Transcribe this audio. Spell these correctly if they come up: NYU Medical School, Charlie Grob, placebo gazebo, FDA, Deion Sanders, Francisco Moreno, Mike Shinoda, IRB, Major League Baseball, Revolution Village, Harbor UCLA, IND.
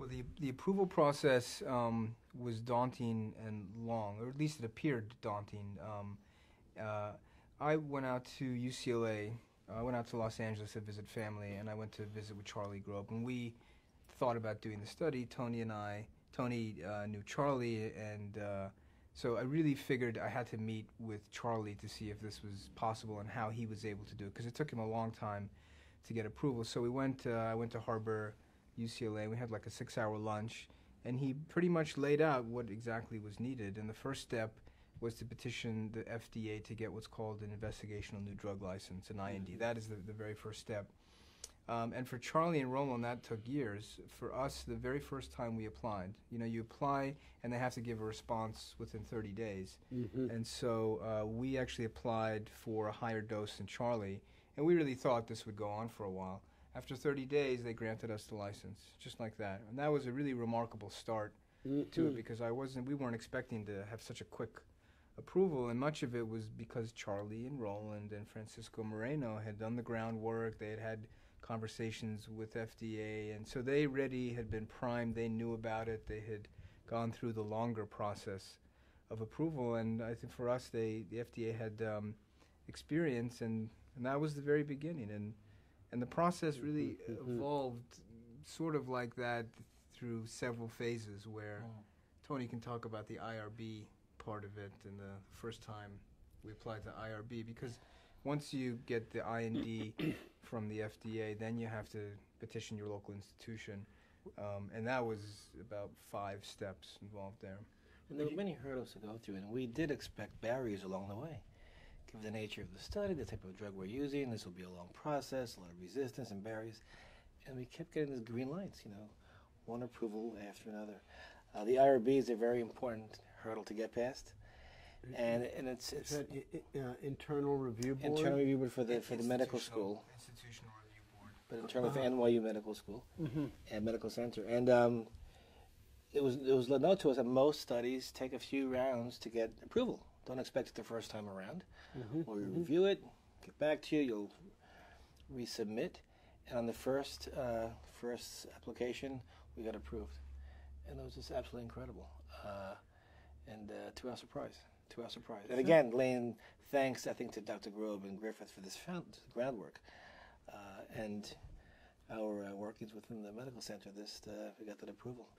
Well, the approval process was daunting and long, or at least it appeared daunting. I went out to UCLA. I went out to Los Angeles to visit family, and I went to visit with Charlie Grob. When we thought about doing the study, Tony knew Charlie, and so I really figured I had to meet with Charlie to see if this was possible and how he was able to do it, because it took him a long time to get approval. So we went. I went to Harbor UCLA. We had like a 6-hour lunch, and he pretty much laid out what exactly was needed. And the first step was to petition the FDA to get what's called an investigational new drug license, an IND. That is the very first step. And for Charlie and Roland, that took years. For us, the very first time we applied, you know, you apply and they have to give a response within 30 days. Mm-hmm. And so we actually applied for a higher dose than Charlie, and we really thought this would go on for a while. After 30 days, they granted us the license, just like that. And that was a really remarkable start to it, because we weren't expecting to have such a quick approval, and much of it was because Charlie and Roland and Francisco Moreno had done the groundwork. They had had conversations with FDA, and so they already had been primed. They knew about it. They had gone through the longer process of approval, and I think for us, the FDA had experience, and that was the very beginning. And the process really evolved sort of like that through several phases, where Tony can talk about the IRB part of it and the first time we applied to IRB, because once you get the IND from the FDA, then you have to petition your local institution. And that was about 5 steps involved there. And there were many hurdles to go through, and we did expect barriers along the way. Given the nature of the study, the type of drug we're using, this will be a long process, a lot of resistance and barriers. And we kept getting these green lights, you know, one approval after another. The IRB is a very important hurdle to get past. And it's that internal review board? Internal review board for the medical school. Institutional review board. But internal for NYU Medical School and Medical Center. And it was let known to us that most studies take a few rounds to get approval. Don't expect it the first time around. We'll review it, get back to you, you'll resubmit. And on the first application, we got approved. And it was just absolutely incredible. And to our surprise. And again, laying thanks, I think, to Dr. Grob and Griffith for this groundwork and our workings within the medical center. We got that approval.